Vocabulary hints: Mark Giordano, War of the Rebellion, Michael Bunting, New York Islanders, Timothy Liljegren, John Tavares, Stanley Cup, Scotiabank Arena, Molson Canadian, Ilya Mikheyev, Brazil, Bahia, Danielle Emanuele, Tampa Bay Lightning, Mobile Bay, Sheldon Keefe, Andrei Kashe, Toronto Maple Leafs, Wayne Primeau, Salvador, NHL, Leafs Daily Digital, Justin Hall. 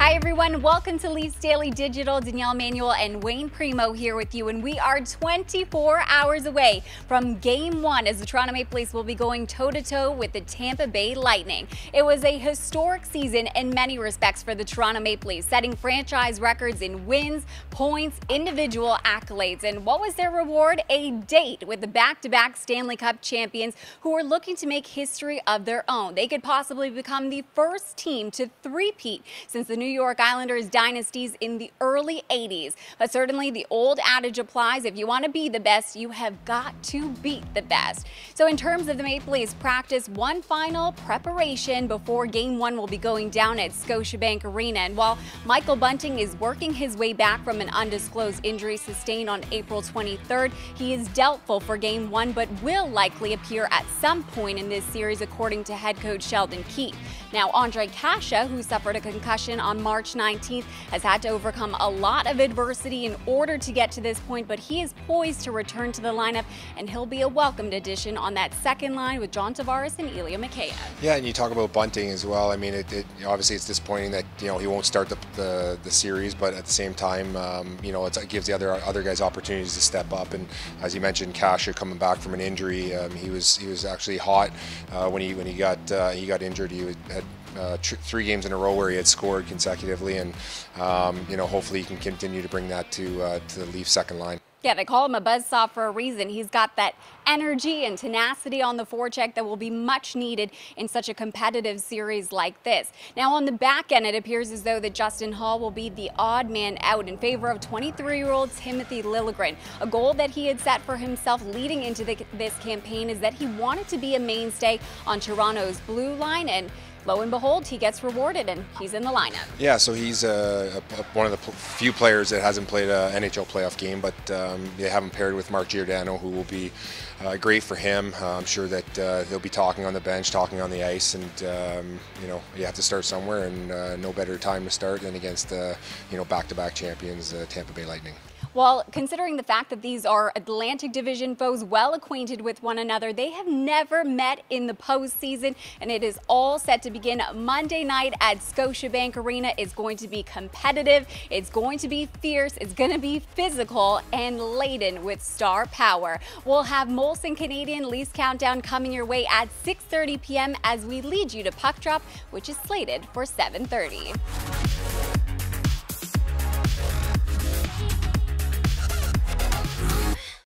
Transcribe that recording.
Hi everyone, welcome to Leafs Daily Digital. Danielle Emanuele and Wayne Primeau here with you, and we are 24 hours away from Game 1 as the Toronto Maple Leafs will be going toe-to-toe with the Tampa Bay Lightning. It was a historic season in many respects for the Toronto Maple Leafs, setting franchise records in wins, points, individual accolades. And what was their reward? A date with the back-to-back Stanley Cup champions who were looking to make history of their own. They could possibly become the first team to three-peat since the New York Islanders dynasties in the early 80s. But certainly the old adage applies: if you want to be the best, you have got to beat the best. So in terms of the Maple Leafs practice, one final preparation before Game 1 will be going down at Scotiabank Arena. And while Michael Bunting is working his way back from an undisclosed injury sustained on April 23rd, he is doubtful for Game 1 but will likely appear at some point in this series, according to head coach Sheldon Keefe. Now, Andrei Kashe, who suffered a concussion on March 19th, has had to overcome a lot of adversity in order to get to this point, but he is poised to return to the lineup, and he'll be a welcomed addition on that second line with John Tavares and Ilya Mikheyev. Yeah, and you talk about Bunting as well. I mean, obviously it's disappointing that, you know, he won't start the series, but at the same time, you know, it gives the other guys opportunities to step up. And as you mentioned, Kashe coming back from an injury, he was actually hot when he got injured. He had three games in a row where he had scored consecutively, and you know, hopefully he can continue to bring that to the Leafs second line. Yeah, they call him a buzzsaw for a reason. He's got that energy and tenacity on the forecheck that will be much needed in such a competitive series like this. Now, on the back end, it appears as though that Justin Hall will be the odd man out in favor of 23-year-old Timothy Liljegren. A goal that he had set for himself leading into this campaign is that he wanted to be a mainstay on Toronto's blue line, and lo and behold, he gets rewarded and he's in the lineup. Yeah, so he's one of the few players that hasn't played an NHL playoff game, but they have him paired with Mark Giordano, who will be great for him. I'm sure that he'll be talking on the bench, talking on the ice, and you know, you have to start somewhere, and no better time to start than against you know, back-to-back champions, Tampa Bay Lightning. Well, considering the fact that these are Atlantic Division foes well acquainted with one another, they have never met in the postseason, and it is all set to begin Monday night at Scotiabank Arena. It's going to be competitive, it's going to be fierce, it's going to be physical and laden with star power. We'll have Molson Canadian Leafs Countdown coming your way at 6:30 p.m. as we lead you to puck drop, which is slated for 7:30.